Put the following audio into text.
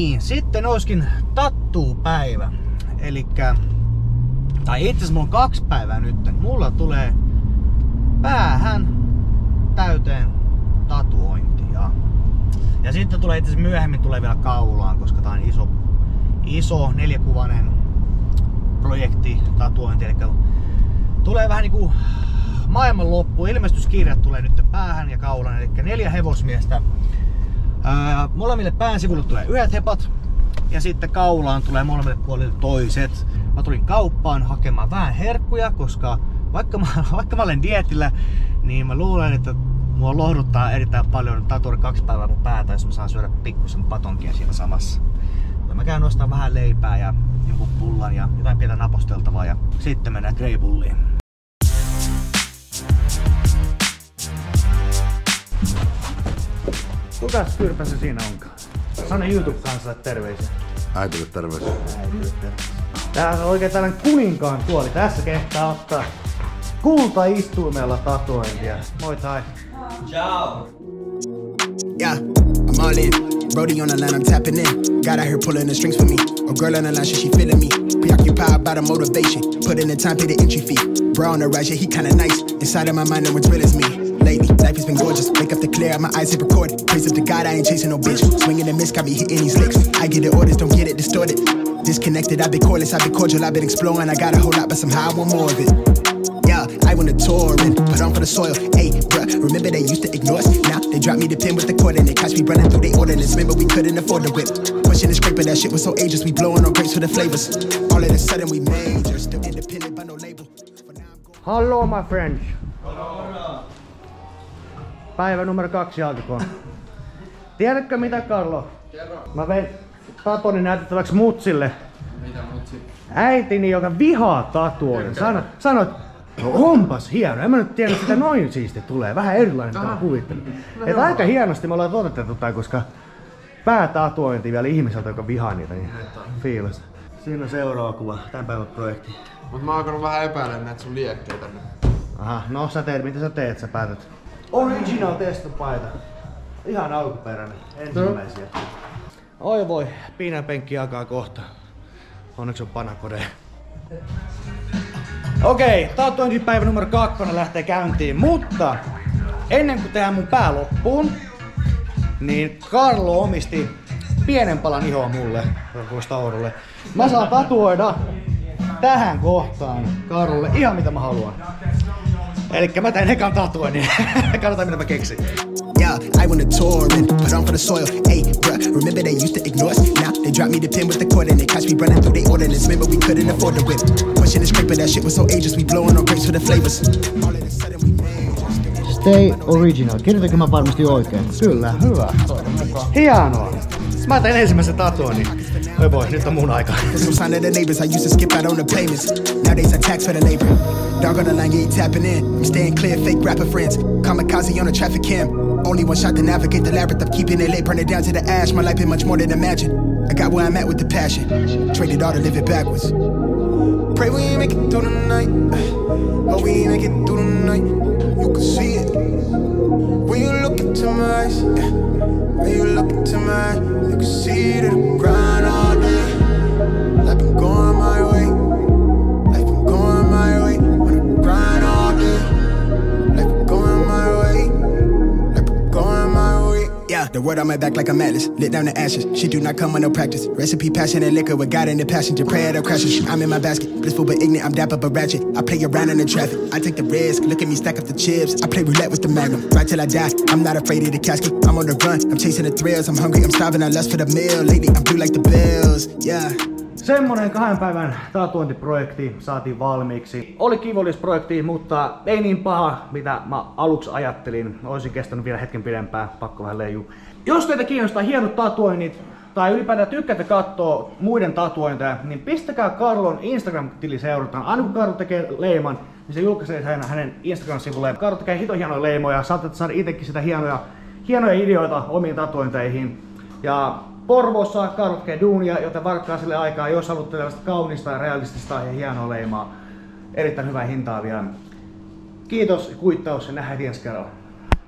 niin, sitten olisikin tattuupäivä. Elikkä, tai itse asiassa mulla on 2 päivää nyt. Mulla tulee päähän täyteen tatuointia. Ja sitten tulee itse asiassa myöhemmin tulee vielä kaulaan, koska tää on iso 4-kuvainen projekti tatuointi. Elikkä tulee vähän niinku maailman loppu. Ilmestyskirjat tulee nyt päähän ja kaulaan. Elikkä 4 hevosmiestä. Molemmille pään sivulle tulee 1 hepat ja sitten kaulaan tulee molemmille puolille toiset. Mä tulin kauppaan hakemaan vähän herkkuja, koska vaikka mä olen dietillä, niin mä luulen, että mua lohduttaa erittäin paljon taturi 2 päivää mun päätä, jos mä saan syödä pikkusen patonkia siinä samassa. Mä käyn ostamaan vähän leipää ja jonkun pullan ja jotain pientä naposteltavaa ja sitten mennään Grey Bulliin. Kukas kyrpä se siinä onkaan? Sano YouTube-kansalle terveisiä. Äitille terveisiä. Täällä on oikein tällainen kuninkaan tuoli. Tässä kehtaa ottaa kultaistuimella tatuointia. Moi tai. Ciao. Yeah, I'm all in. Brody on the line, I'm tapping in. Got out here pulling the strings for me. A girl on the line, she feeling me. Preoccupied by the motivation. Put in the time, pay the entry fee. Bro on the right, yeah, he kinda nice. Inside of my mind, no one's real as me. Lately, life has been gorgeous. Wake up to clear out my eyes, hit record. Praise up to God, I ain't chasing no bitch. Swinging and miss, got me hitting these licks. I get the orders, don't get it distorted. Disconnected, I've been cordless, I've been cordial, I've been exploring. I got a whole lot, but somehow I want more of it. Yeah, I want a touring, put on for the soil. Hey, bruh, remember they used to ignore us. Now they drop me the pin with the cord and they catch me running through they ordinance. Remember we couldn't afford the whip. Pushing and scraping, that shit was so ageless. We blowing on grapes for the flavors. All of a sudden we major, still independent but no label. Hello, my friends. Hello. Päivä numero 2 alkakoon. Tiedätkö mitä, Karlo? Kerro. Mä vein tatoni näytettäväksi mutsille. Mitä mutsi? Äitini, joka vihaa tatuoinnin. Sanoit, no onpas hieno. En mä nyt tiedä, sitä noin siisti tulee. Vähän erilainen mitä mä kuvittelin. No aika hienosti me ollaan toteutettu tää, koska päätatuointi vielä ihmiseltä, joka vihaa niitä. Niin fiilis. Siinä on seuraava kuva. Tän päivän projekti. Mut mä oon alkanut vähän epäilemään näitä sun liekkeitä. Aha, no sä teet, mitä sä teet? Sä päätät. Original testopaita. Ihan alkuperäinen. Ensimmäisiä. Oi voi, piinanpenkki alkaa kohta. Onneksi on panakode. Okei, tatuointipäivä numero 2 lähtee käyntiin, mutta ennen kuin tehdään mun pää loppuun, niin Karlo omisti pienen palan ihoa mulle, Taurulle. Mä saan tatuoida tähän kohtaan Karlolle ihan mitä mä haluan. Elikkä mä teen ekan tatuoinnin, niin katsotaan mitä mä keksin. Yeah, I want a touring, put on for the soil. Hey, bruh, remember they used to ignore us. Now they drop me the pin with the cord and they catch me running through they ordinance. Remember we couldn't afford the whip. Pushing and scraping, that shit was so ageless. We blowing on grapes for the flavors. All of a sudden we made. Stay original. Kirjoitanko mä varmasti oikein? Kyllä, hyvä. Hienoa. Mä teen ensimmäisen tatuoinnin. Oi voi, nyt on mun aika. Dog on the line, you ain't tapping in. I'm staying clear, fake rapper friends. Kamikaze on a traffic cam. Only one shot to navigate the labyrinth. I'm keeping it lit, burn it down to the ash. My life been much more than imagined. I got where I'm at with the passion. Traded all to live it backwards. Pray we make it through the night. Oh, we make it through the night. You can see it. When you look into my eyes, yeah. When you look into my eyes, you can see it. I'm grind all day. I've been going my way. The word on my back like a madness, lit down the ashes. She do not come with no practice. Recipe, passion, and liquor with God in the passenger. Prayer that crashes. I'm in my basket, blissful but ignorant. I'm dapper but ratchet. I play around in the traffic. I take the risk. Look at me stack up the chips. I play roulette with the magnum. Right till I die. I'm not afraid of the casket. I'm on the run. I'm chasing the thrills. I'm hungry. I'm starving. I lust for the meal. Lately, I'm blue like the bills. Yeah. Semmonen 2 päivän tatuointiprojekti saatiin valmiiksi. Oli kivollisprojekti, mutta ei niin paha, mitä mä aluksi ajattelin. Olisin kestänyt vielä hetken pidempään, pakko vähän leijuu. Jos teitä kiinnostaa hienot tatuoinnit tai ylipäätään tykkäätte katsoa muiden tatuointeja, niin pistäkää Karlon Instagram-tili seurataan. Aina kun Karlo tekee leiman, niin se julkaisee hänen Instagram-sivulleen. Karlo tekee hito hienoja leimoja, saatte saada itsekin sitä hienoja ideoita omiin tatuointeihin. Ja Porvoossa Karlo tekee duunia, joten varatkaa sille aikaa, jos haluatte tällaista kaunista, realistista ja hienoa leimaa. Erittäin hyvää hintaa vielä. Kiitos, kuittaus ja nähdään ensi kerralla.